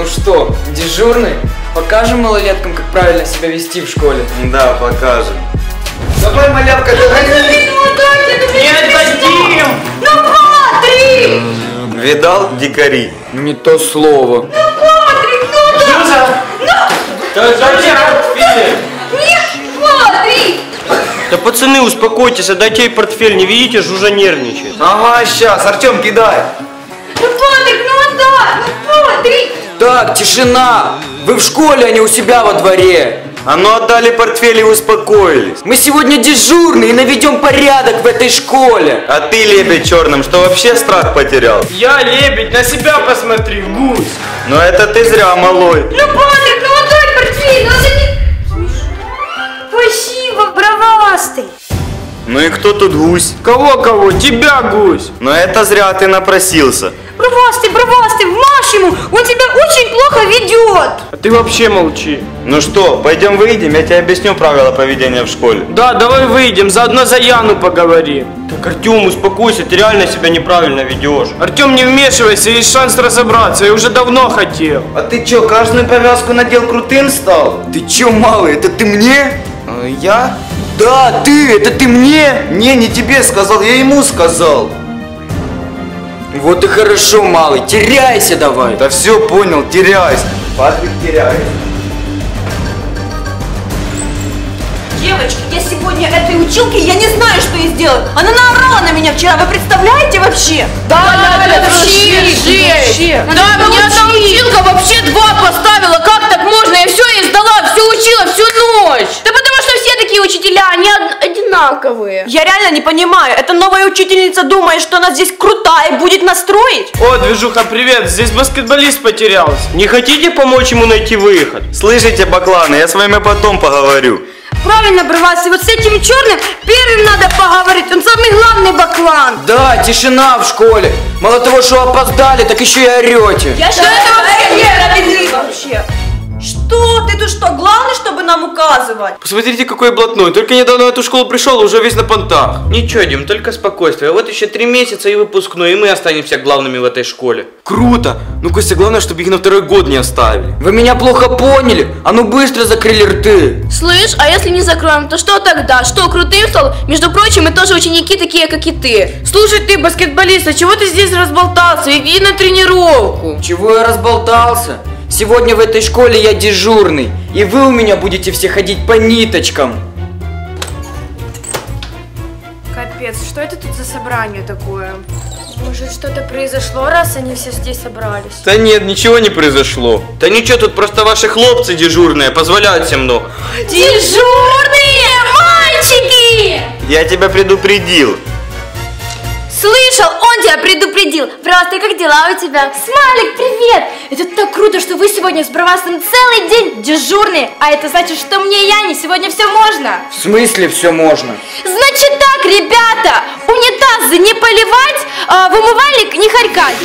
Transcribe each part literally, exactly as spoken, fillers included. Ну что, дежурный? Покажем малолеткам, как правильно себя вести в школе? Да, покажем. Давай, малявка, догоняй! Не отдадим! Ну смотри! Видал, дикари? Не то слово. Ну смотри, ну да! Юза! Ну! Зачем портфель? Не смотри! Да, пацаны, успокойтесь, отдайте ей портфель, не видите, Жужа нервничает. Ага, сейчас, Артем, кидай! Ну смотри, ну да! Ну смотри! Так, тишина! Вы в школе, а не у себя во дворе. А ну отдали портфель и успокоились. Мы сегодня дежурные и наведем порядок в этой школе. А ты, лебедь черным, что вообще страх потерял? Я лебедь, на себя посмотри, гусь. Ну это ты зря, малой. Ну, Патрик, ну отдай портфель, ну это... Спасибо, бровастый. Ну и кто тут гусь? Кого-кого? Тебя, гусь! Но это зря ты напросился. Бровастый, бровастый, вмажь ему! Он тебя очень плохо ведет! А ты вообще молчи. Ну что, пойдем выйдем, я тебе объясню правила поведения в школе. Да, давай выйдем, заодно за Яну поговорим. Так, Артем, успокойся, ты реально себя неправильно ведешь. Артем, не вмешивайся, есть шанс разобраться, я уже давно хотел. А ты че, каждую повязку надел, крутым стал? Ты че, малый, это ты мне? А, я? Да, ты, это ты мне? Не, не тебе сказал, я ему сказал. Вот и хорошо, малый, теряйся давай. Да все понял, теряйся. Патрик, теряйся. Девочки, я сегодня этой училке, я не знаю, что ей сделать. Она наорала на меня вчера, вы представляете вообще? Да, да, да, это вообще, вообще. Да, да меня эта училка вообще два поставила, как так можно? Я все ей сдала, все учила, всю ночь. Да потому что все такие учителя, они одинаковые. Я реально не понимаю, эта новая учительница думает, что она здесь крутая и будет настроить? О, движуха, привет, здесь баскетболист потерялся. Не хотите помочь ему найти выход? Слышите, бакланы, я с вами потом поговорю. Правильно, Бровас, и вот с этим черным первым надо поговорить, он самый главный баклан. Да, тишина в школе. Мало того, что опоздали, так еще и орете. Я что, да, это вообще несправедливо вообще. Что? Ты тут что, главное, чтобы нам указывать? Посмотрите, какой блатной, только недавно в эту школу пришел, уже весь на понтах. Ничего, Дим, только спокойствие, вот еще три месяца и выпускной, и мы останемся главными в этой школе. Круто, ну, Костя, главное, чтобы их на второй год не оставили. Вы меня плохо поняли, а ну быстро закрыли рты. Слышь, а если не закроем, то что тогда? Что, крутым стал? Между прочим, мы тоже ученики такие, как и ты. Слушай ты, баскетболист, а чего ты здесь разболтался? Иди на тренировку. Чего я разболтался? Сегодня в этой школе я дежурный, и вы у меня будете все ходить по ниточкам. Капец, что это тут за собрание такое? Может, что-то произошло, раз они все здесь собрались? Да нет, ничего не произошло. Да ничего, тут просто ваши хлопцы дежурные позволяют всем много. Дежурные мальчики! Я тебя предупредил. Слышал, он тебя предупредил. Бровастый, как дела у тебя? Смайлик, привет! Это так круто, что вы сегодня с Бровастым целый день дежурные. А это значит, что мне и Яне сегодня все можно. В смысле все можно? Значит так, ребята, унитазы не поливать, а в умывальник не харькать.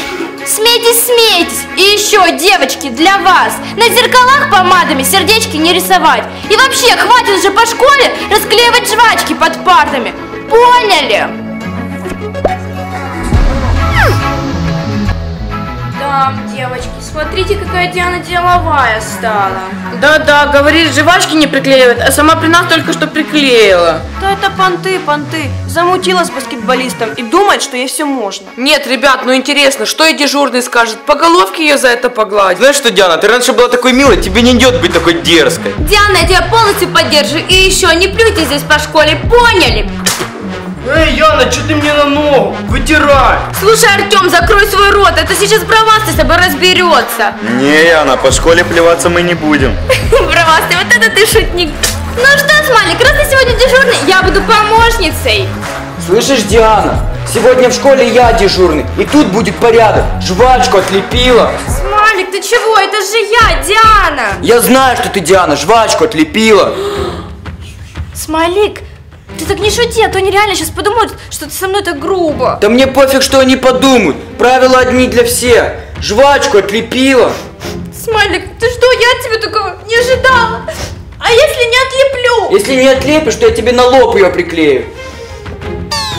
Смейтесь, смейтесь. И еще, девочки, для вас. На зеркалах помадами сердечки не рисовать. И вообще, хватит же по школе расклеивать жвачки под партами. Поняли? Девочки, смотрите, какая Диана деловая стала. Да-да, говорит, жвачки не приклеивает, а сама при нас только что приклеила. Да это понты, понты. Замутила с баскетболистом и думает, что ей все можно. Нет, ребят, ну интересно, что и дежурный скажет? По головке ее за это погладить. Знаешь что, Диана, ты раньше была такой милой, тебе не идет быть такой дерзкой. Диана, я тебя полностью поддерживаю. И еще, не плюйте здесь по школе, поняли? Эй, Яна, что ты мне на ногу? Вытирай! Слушай, Артем, закрой свой рот, это сейчас Бровастый с тобой разберется. Не, Яна, по школе плеваться мы не будем. Бровастый, вот это ты шутник. Ну что, Смайлик, раз ты сегодня дежурный, я буду помощницей. Слышишь, Диана, сегодня в школе я дежурный, и тут будет порядок. Жвачку отлепила. Смайлик, ты чего? Это же я, Диана. Я знаю, что ты, Диана, жвачку отлепила. Смайлик. Ты так не шути, а то они реально сейчас подумают, что ты со мной так грубо. Да мне пофиг, что они подумают. Правила одни для всех. Жвачку отлепила. Смайлик, ты что, я от тебя такого не ожидала. А если не отлеплю? Если не отлепишь, то я тебе на лоб ее приклею.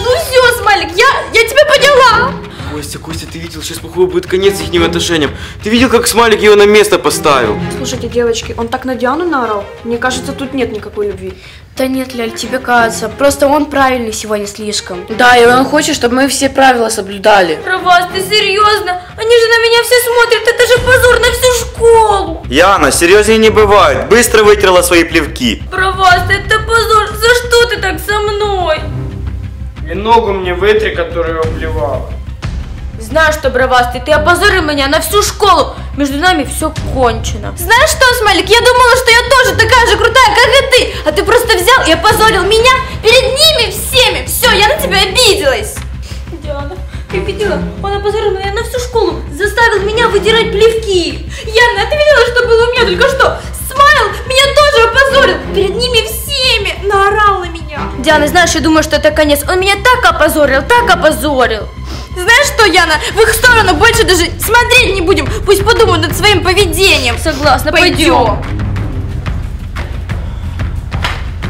Ну все, Смайлик, я, я тебя поняла. Костя, Костя, ты видел, сейчас, похоже, будет конец их отношениям. Ты видел, как Смайлик его на место поставил? Слушайте, девочки, он так на Диану наорал. Мне кажется, тут нет никакой любви. Да нет, Ляль, тебе кажется. Просто он правильный сегодня слишком. Да, и он хочет, чтобы мы все правила соблюдали. Про вас, ты серьезно? Они же на меня все смотрят, это же позор на всю школу. Яна, серьезнее не бывает. Быстро вытерла свои плевки. Про вас, это позор. За что ты так со мной? И ногу мне вытри, которую плевал. Знаю, что, Бровастый, ты опозорил меня на всю школу. Между нами все кончено. Знаешь что, Смайлик, я думала, что я тоже такая же крутая, как и ты. А ты просто взял и опозорил меня перед ними всеми. Все, я на тебя обиделась. Диана, ты видела? Он опозорил меня на всю школу. Заставил меня вытирать плевки. Яна, а ты видела, что было у меня только что? Смайл меня тоже опозорил. Перед ними всеми наорал на меня. Диана, знаешь, я думаю, что это конец. Он меня так опозорил, так опозорил. Знаешь что, Яна, в их сторону больше даже смотреть не будем. Пусть подумают над своим поведением. Согласна, пойдем.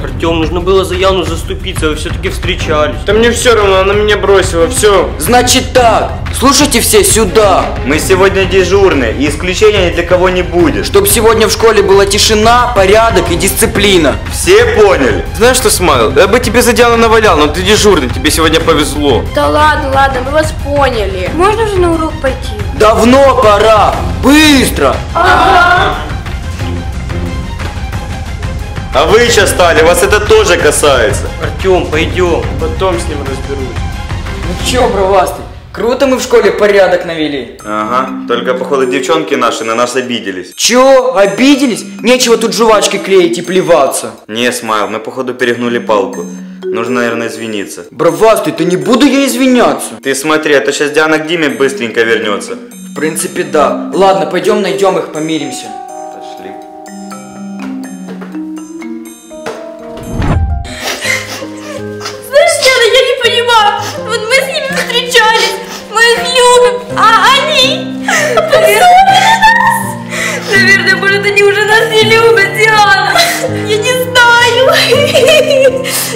Артем, нужно было за Яну заступиться, вы все-таки встречались. Да мне все равно, она меня бросила, все. Значит так, слушайте все сюда. Мы сегодня дежурные, и исключения ни для кого не будет. Чтоб сегодня в школе была тишина, порядок и дисциплина. Все поняли. Знаешь что, Смайл, я бы тебе за Диану навалял, но ты дежурный, тебе сегодня повезло. Да ладно, ладно, мы вас поняли. Можно уже на урок пойти? Давно пора, быстро. Ага. А вы сейчас стали, вас это тоже касается. Артем, пойдем, потом с ним разберусь. Ну че, Бровастый, круто мы в школе порядок навели. Ага, только походу девчонки наши на нас обиделись. Че, обиделись? Нечего тут жвачки клеить и плеваться. Не, Смайл, мы походу перегнули палку. Нужно, наверное, извиниться. Бровастый, ты не буду я извиняться. Ты смотри, а то сейчас Диана к Диме быстренько вернется. В принципе, да. Ладно, пойдем найдем их, помиримся. А они обсудили нас? Наверное, может, они уже нас не любят, Диана. Я не знаю.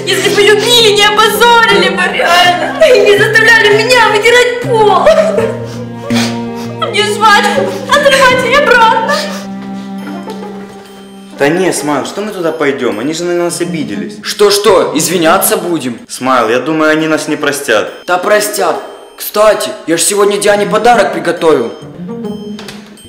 Если бы любили, не опозорили бы, реально. Не заставляли меня вытирать пол. Мне жвачку отрывать и обратно. Да не, Смайл, что мы туда пойдем? Они же на нас обиделись. Что-что, извиняться будем? Смайл, я думаю, они нас не простят. Да простят. Кстати, я же сегодня Диане подарок приготовил.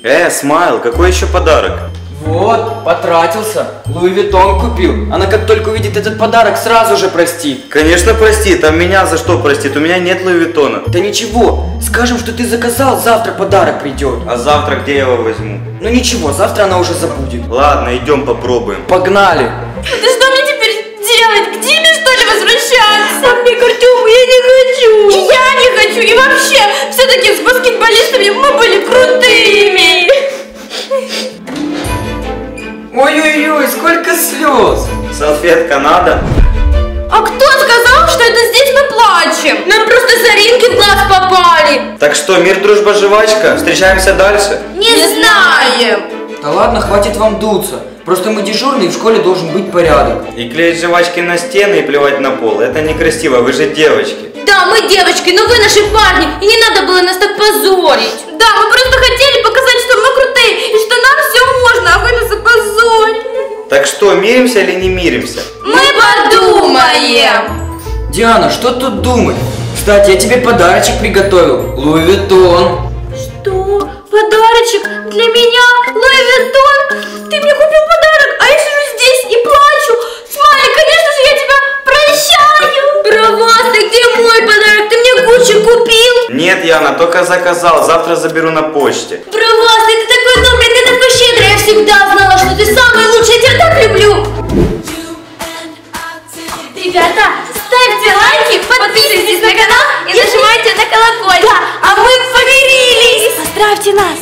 Э, Смайл, какой еще подарок? Вот, потратился. Луи Виттон купил. Она как только увидит этот подарок, сразу же простит. Конечно простит, а меня за что простит? У меня нет Луи Виттона. Да ничего, скажем, что ты заказал, завтра подарок придет. А завтра где я его возьму? Ну ничего, завтра она уже забудет. Ладно, идем попробуем. Погнали. Это что мне теперь делать? Где мне что ли возвращаться? Мне к Артему, я не хочу. Я не хочу. И вообще, все-таки с баскетболистами мы были крутыми. Ой-ой-ой, сколько слез. Салфетка надо? А кто сказал, что это здесь мы плачем? Нам просто соринки в глаз попали. Так что, мир, дружба, жвачка? Встречаемся дальше? Не знаем. Да ладно, хватит вам дуться. Просто мы дежурные, в школе должен быть порядок. И клеить жвачки на стены и плевать на пол. Это некрасиво, вы же девочки. Да, мы девочки, но вы наши парни. И не надо было нас так позорить. Да, мы просто хотели показать, что мы крутые. И что нам все можно, а вы нас опозорили. Так что, миримся или не миримся? Мы подумаем. Диана, что тут думать? Кстати, я тебе подарочек приготовил. Луи Виттон. Что? Подарочек для меня? Луи Виттон? Ты мне купил подарок, а я сижу здесь и плачу. Смайлик, конечно же, я тебя прощаю. Бровастый, где мой подарок? Ты мне Гуччи купил? Нет, Яна, только заказал. Завтра заберу на почте. Бровастый, ты такой добрый, ты такой щедрый. Я всегда знала, что ты самый лучший. Я тебя так люблю. Ребята, ставьте лайки, подписывайтесь на канал и нажимайте на колокольчик. Да, а мы помирились. Поздравьте нас.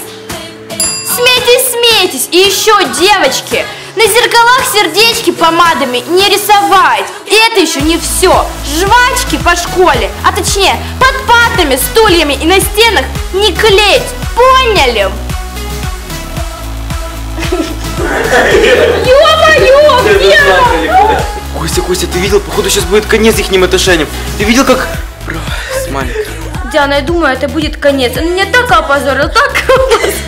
Смейтесь, смейтесь. И еще, девочки, на зеркалах сердечки помадами не рисовать. И это еще не все. Жвачки по школе, а точнее под партами, стульями и на стенах не клеить. Поняли? Ё-моё! Костя, Костя, ты видел? Походу сейчас будет конец их отношениям. Ты видел, как... Смайлик. Диана, я думаю, это будет конец. Он меня так опозорил, так опозорил.